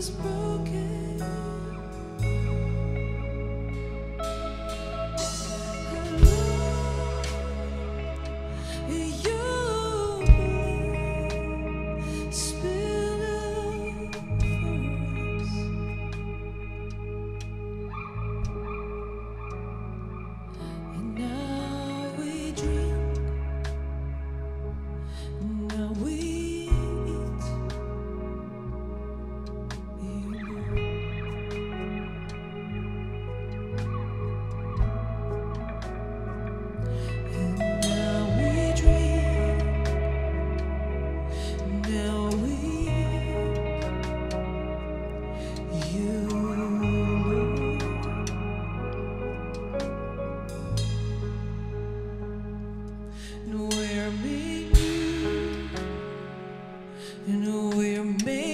was broken. You spill out for us. And now we drink, and now we we're made.